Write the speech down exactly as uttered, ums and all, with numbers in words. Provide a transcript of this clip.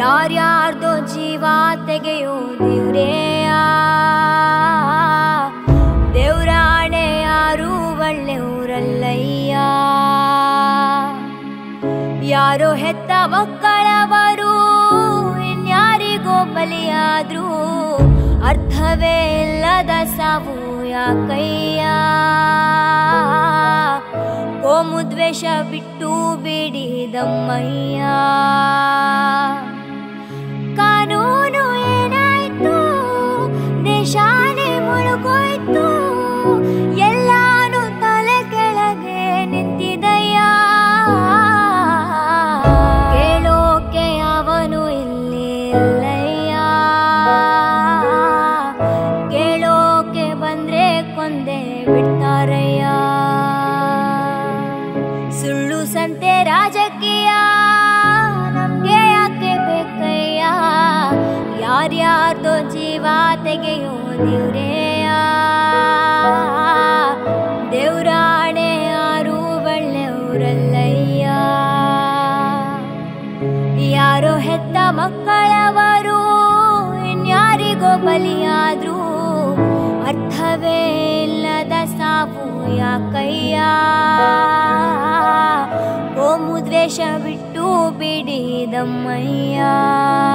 ಯಾರ ಯಾರ್ದೋ ಜೀವ ತೆಗೆಯೋ ದೇವ್ರೆಯ ದೇವ್ರಾಣೆ ಯಾರು ಒಳ್ಳೆಯವರಲ್ಲಯ್ಯ. ಯಾರೋ ಹೆತ್ತ ಮಕ್ಕಳವರು ಇನ್ಯಾರಿಗೋ ಬಲಿಯಾದ್ರು ಅರ್ಥವೇ ಇಲ್ಲದ ಸಾವು ಯಾಕಯ್ಯ. ಕೋಮುದ್ವೇಷ ಬಿಟ್ಟು ಬಿಡಿದಮ್ಮಯ್ಯ. ಕಾನೂನು ಏನಾಯ್ತು, ದೇಶಾನೇ ಮುಳುಗೋಯ್ತು, ಎಲ್ಲಾನು ತಲೆ ಕೆಳಗೆ ನಿಂತಿದಯ್ಯ. ಕೇಳೋಕೆ ಅವನು ಇಲ್ಲಿ ಇಲ್ಲಯ್ಯ, ಕೇಳೋಕೆ ಬಂದ್ರೆ ಕೊಂದೇ ಬಿಡ್ತಾರಯ್ಯ. ಸುಳ್ಳು ಸಂತೆ ರಾಜಕೀಯ ನಮ್ಗೆ ಯಾಕೆ ಬೇಕಯ್ಯ. ಯಾರ್ಯಾರ್ದೋ ಜೀವ ತೆಗೆಯೋ ದೇವ್ರೆಯ ದೇವ್ರಾಣೆ ಯಾರು ಒಳ್ಳೆಯವರಲ್ಲಯ್ಯ. ಯಾರೋ ಹೆತ್ತ ಮಕ್ಕಳವರು ಇನ್ಯಾರಿಗೋ ಬಲಿಯಾದ್ರು ಅರ್ಥವೇ ಇಲ್ಲದ ಸಾವು ಯಾಕಯ್ಯ. ಕೋಮುದ್ವೇಷ ಬಿಟ್ಟು ಬಿಡಿದಮ್ಮಯ್ಯ.